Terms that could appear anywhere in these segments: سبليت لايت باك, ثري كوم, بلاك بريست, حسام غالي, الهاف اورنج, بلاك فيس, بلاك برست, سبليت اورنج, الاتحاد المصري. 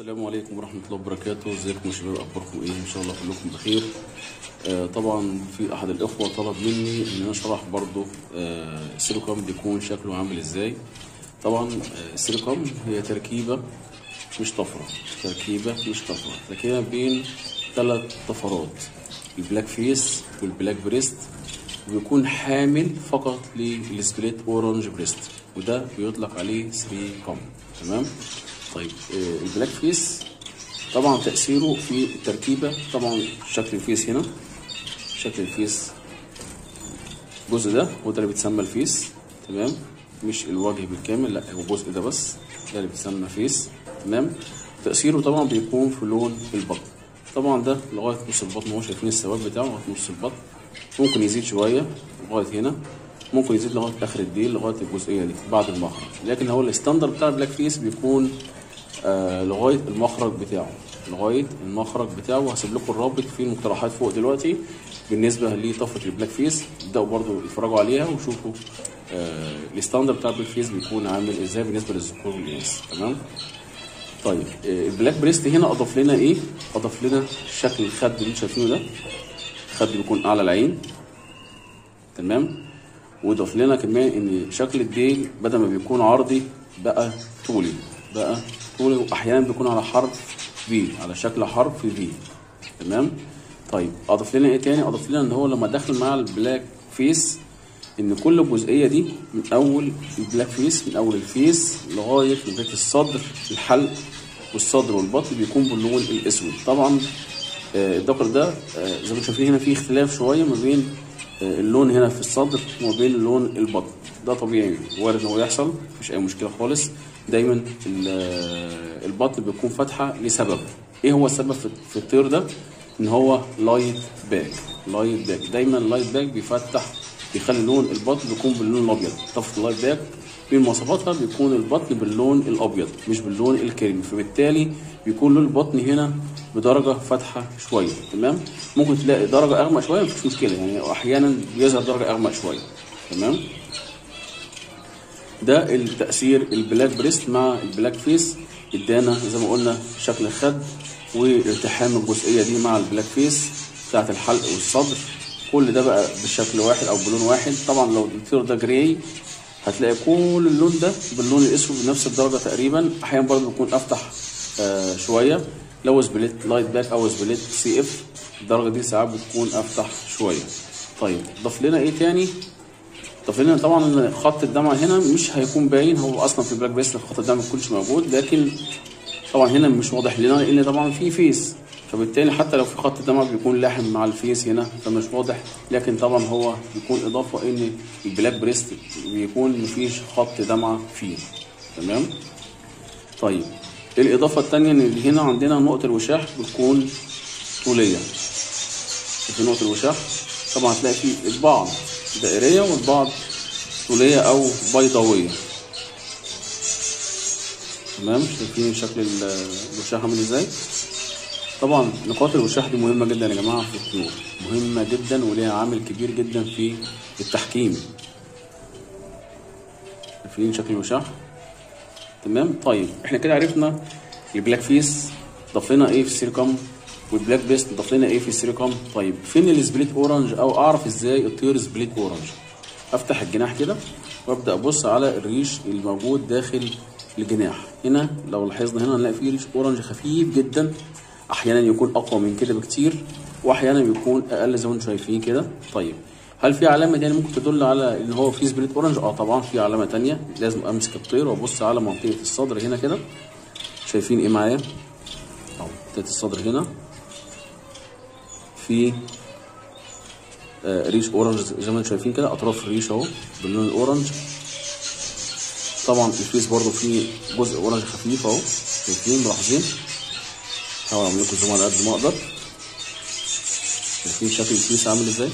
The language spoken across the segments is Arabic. السلام عليكم ورحمه الله وبركاته. ازيكم يا شباب، اخباركم ايه؟ ان شاء الله كلكم بخير. طبعا في احد الاخوه طلب مني ان انا اشرح برضه الثري كوم بيكون شكله عامل ازاي. طبعا الثري كوم هي تركيبه مش طفره، تركيبه بين ثلاث طفرات، البلاك فيس والبلاك برست، ويكون حامل فقط للسبلت اورنج برست، وده بيطلق عليه ثري كوم. تمام. طيب البلاك فيس طبعا تأثيره في التركيبة، طبعا شكل الفيس هنا، شكل الفيس الجزء ده هو ده اللي بيتسمى الفيس. تمام، مش الوجه بالكامل، لا هو الجزء ده بس، ده اللي بيتسمى فيس. تمام، تأثيره طبعا بيكون في لون البطن، طبعا ده لغاية نص البطن، هو شايفين السواد بتاعه لغاية نص البطن، ممكن يزيد شوية لغاية هنا، ممكن يزيد لغاية آخر الديل، لغاية الجزئية دي بعد المخرج، لكن هو الستاندرد بتاع البلاك فيس بيكون لغايه المخرج بتاعه، هسيب لكم الرابط في المقترحات فوق دلوقتي بالنسبه لطفره البلاك فيس. ابداوا برضو اتفرجوا عليها وشوفوا الستاندرد بتاع البلاك فيس بيكون عامل ازاي بالنسبه للذكور والاناث. تمام. طيب البلاك بريست هنا اضاف لنا ايه؟ اضاف لنا شكل الخد اللي انتوا شايفينه ده، الخد بيكون اعلى العين. تمام، واضاف لنا كمان ان شكل الديل بدل ما بيكون عرضي بقى طولي، واحيانا بيكون على حرف بي، على شكل حرف بي. تمام. طيب اضف لنا ايه تاني؟ اضف لنا ان هو لما دخل مع البلاك فيس ان كل الجزئيه دي من اول البلاك فيس، من اول الفيس لغايه الصدر، الحلق والصدر والبطن بيكون باللون الاسود. طبعا الدقر ده زي ما انتم شايفين هنا في اختلاف شويه ما بين اللون هنا في الصدر وما بين لون البطن، ده طبيعي وارد ان هو يحصل، مفيش اي مشكله خالص. دايما البطن بيكون فاتحه لسبب، ايه هو السبب في الطير ده؟ ان هو لايت باك، دايما اللايت باك بيفتح، بيخلي لون البطن بيكون باللون الابيض. طفره اللايت باك من مواصفاتها بيكون البطن باللون الابيض مش باللون الكريمي، فبالتالي بيكون لون البطن هنا بدرجه فاتحه شويه. تمام، ممكن تلاقي درجه اغمق شويه مفيش مشكله، يعني احيانا بيظهر درجه اغمق شويه. تمام، ده التأثير البلاك بريست مع البلاك فيس، ادانا زي ما قلنا شكل الخد والتحام الجزئيه دي مع البلاك فيس بتاعت الحلق والصدر، كل ده بقى بشكل واحد او بلون واحد. طبعا لو الطير ده جراي هتلاقي كل اللون ده باللون الاسود بنفس الدرجه تقريبا، احيانا برضه بيكون افتح شويه، لو سبليت لايت باك او سبليت سي اف الدرجه دي ساعات بتكون افتح شويه. طيب ضاف لنا ايه تاني؟ طبعا خط الدمعه هنا مش هيكون باين، هو اصلا في البلاك بريست خط الدمعه ما بيكونش موجود، لكن طبعا هنا مش واضح لنا لان طبعا في فيس، فبالتالي حتى لو في خط الدمعه بيكون لاحم مع الفيس هنا فمش واضح، لكن طبعا هو بيكون اضافه ان البلاك بريست بيكون مفيش خط دمعه فيه. تمام. طيب الاضافه الثانيه ان هنا عندنا نقطه الوشاح بتكون طوليه، في نقطه الوشاح طبعا هتلاقي في البعض دائريه والبعض طوليه او بيضاويه. تمام، شايفين شكل الوشاح عامل ازاي؟ طبعا نقاط الوشاح دي مهمه جدا يا جماعه في الطيور، مهمه جدا وليها عامل كبير جدا في التحكيم. شايفين شكل الوشاح؟ تمام. طيب احنا كده عرفنا البلاك فيس ضاف لنا ايه في الثري كوم، والبلاك بريست ضاف لنا ايه في الثري كوم. طيب فين السبليت اورنج، او اعرف ازاي الطير سبليت اورنج؟ افتح الجناح كده وابدا ابص على الريش الموجود داخل الجناح. هنا لو لاحظنا هنا هنلاقي فيه ريش اورنج خفيف جدا، احيانا يكون اقوى من كده بكتير واحيانا بيكون اقل زي ما انتم شايفين كده. طيب هل في علامه تانية ممكن تدل على ان هو في سبليت اورنج؟ اه طبعا في علامه تانية، لازم امسك الطير وابص على منطقه الصدر هنا كده. شايفين ايه معايا؟ اهو منطقه الصدر هنا في ريش اورنج زي ما انتم شايفين كده، اطراف الريش اهو باللون الاورنج. طبعا الفيس برضو فيه جزء اورنج خفيف اهو، شايفين ملاحظين، هحاول اعمل لكم زوم على قد ما اقدر. شايفين شكل الفيس عامل ازاي؟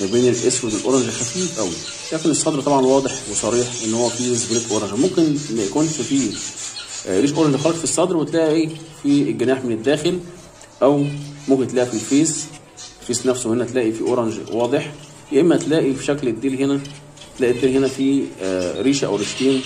ما بين الاسود والاورنج خفيف قوي، لكن الصدر طبعا واضح وصريح ان هو فيه سبليت اورنج. ممكن ما يكونش فيه ريش اورنج خالص في الصدر وتلاقي ايه في الجناح من الداخل، او ممكن تلاقي في الفيس نفسه هنا تلاقي في اورنج واضح، يا اما تلاقي في شكل الديل هنا، تلاقي الديل هنا في ريشه او ريشتين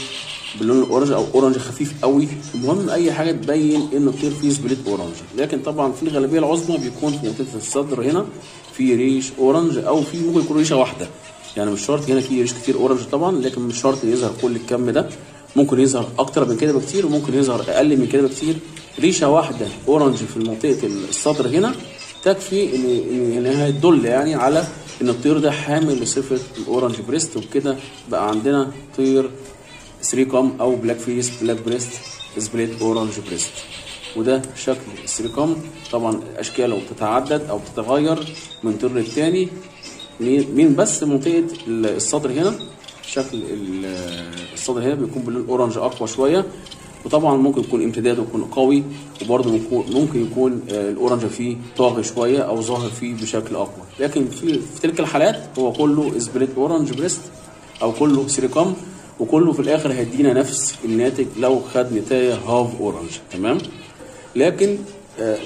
باللون الاورنج او اورنج خفيف قوي. المهم اي حاجه تبين انه الثير فيس بلاك اورنج، لكن طبعا في الغالبيه العظمى بيكون في منطقه الصدر هنا في ريش اورنج، او في ممكن يكون ريشه واحده، يعني مش شرط هنا في ريش كتير اورنج طبعا، لكن مش شرط يظهر كل الكم ده، ممكن يظهر اكتر من كده بكتير وممكن يظهر اقل من كده بكتير. ريشه واحده اورنج في منطقه الصدر هنا تكفي انها تدل يعني على ان الطير ده حامل لصفه الاورنج بريست، وبكده بقى عندنا طير الثري كوم او بلاك فيس بلاك برست سبلت اورنج برست. وده شكل الثري كوم، طبعا اشكاله بتتعدد او بتتغير من طير للتاني، من بس منطقه الصدر هنا شكل الصدر هنا بيكون باللون اورنج اقوى شويه، وطبعا ممكن يكون امتداده يكون قوي، وبرده ممكن يكون الاورنج فيه طاغي شويه او ظاهر فيه بشكل اقوى، لكن في تلك الحالات هو كله سبلت اورنج بريست او كله ثري كوم، وكله في الاخر هيدينا نفس الناتج لو خد نتايه هاف اورنج، تمام. لكن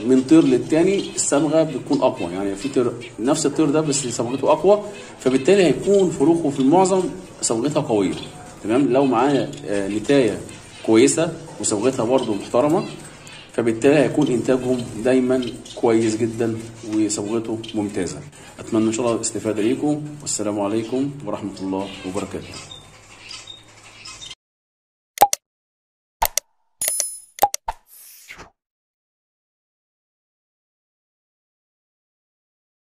من طير للتاني الصبغه بتكون اقوى، يعني في طير نفس الطير ده بس صبغته اقوى، فبالتالي هيكون فروخه في المعظم صبغتها قويه، تمام. لو معايا نتايه كويسه وصبغتها برضه محترمه، فبالتالي هيكون انتاجهم دايما كويس جدا وصبغته ممتازه. اتمنى ان شاء الله الاستفاده ليكم، والسلام عليكم ورحمه الله وبركاته.